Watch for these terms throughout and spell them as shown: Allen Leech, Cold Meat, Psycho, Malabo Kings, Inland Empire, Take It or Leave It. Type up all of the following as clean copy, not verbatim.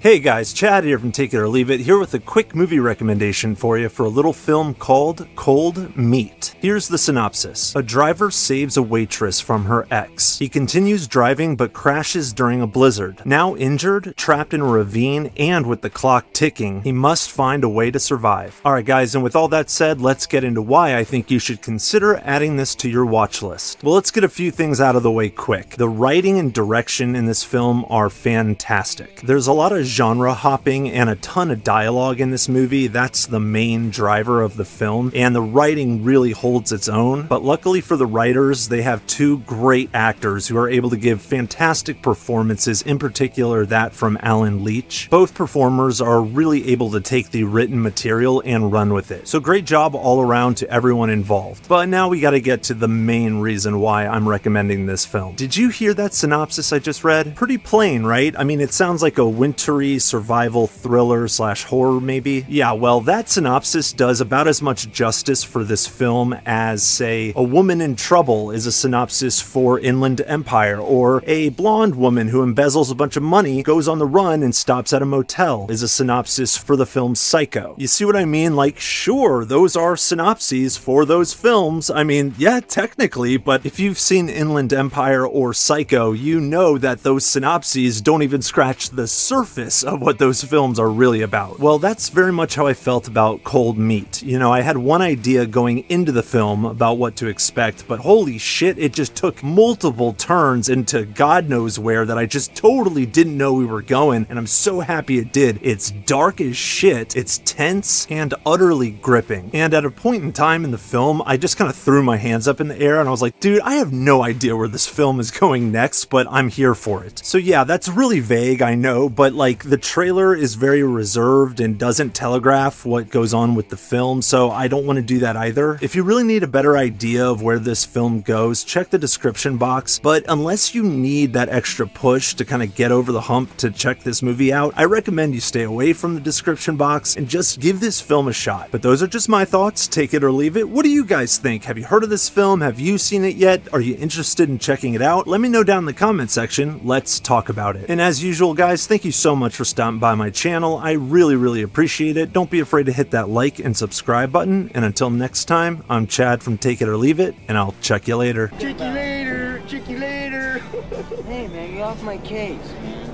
Hey guys, Chad here from Take It or Leave It, here with a quick movie recommendation for you for a little film called Cold Meat. Here's the synopsis. A driver saves a waitress from her ex. He continues driving but crashes during a blizzard. Now injured, trapped in a ravine, and with the clock ticking, he must find a way to survive. Alright guys, and with all that said, let's get into why I think you should consider adding this to your watch list. Well, let's get a few things out of the way quick. The writing and direction in this film are fantastic. There's a lot of genre hopping and a ton of dialogue in this movie. That's the main driver of the film, and the writing really holds its own. But luckily for the writers, they have two great actors who are able to give fantastic performances, in particular that from Allen Leech. Both performers are really able to take the written material and run with it. So great job all around to everyone involved. But now we gotta get to the main reason why I'm recommending this film. Did you hear that synopsis I just read? Pretty plain, right? I mean, it sounds like a wintry survival thriller slash horror maybe. Yeah, well, that synopsis does about as much justice for this film as, say, a woman in trouble is a synopsis for Inland Empire, or a blonde woman who embezzles a bunch of money, goes on the run, and stops at a motel is a synopsis for the film Psycho. You see what I mean? Like, sure, those are synopses for those films. I mean, yeah, technically, but if you've seen Inland Empire or Psycho, you know that those synopses don't even scratch the surface of what those films are really about. Well, that's very much how I felt about Cold Meat. You know, I had one idea going into the film about what to expect, but holy shit, it just took multiple turns into God knows where that I just totally didn't know we were going, and I'm so happy it did. It's dark as shit, it's tense, and utterly gripping. And at a point in time in the film, I just kind of threw my hands up in the air and I was like, dude, I have no idea where this film is going next, but I'm here for it. So yeah, that's really vague, I know, but like the trailer is very reserved and doesn't telegraph what goes on with the film, so I don't want to do that either. If you really need a better idea of where this film goes, check the description box, but unless you need that extra push to kind of get over the hump to check this movie out, I recommend you stay away from the description box and just give this film a shot. But those are just my thoughts. Take it or leave it. What do you guys think? Have you heard of this film? Have you seen it yet? Are you interested in checking it out? Let me know down in the comment section. Let's talk about it. And as usual, guys, thank you so much for stopping by my channel. I really appreciate it. Don't be afraid to hit that like and subscribe button. And until next time, I'm Chad from Take It or Leave It, and I'll check you later. Check you later. Check you later. Hey, man, you're off my case.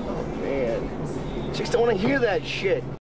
Oh, man. Chicks don't want to hear that shit.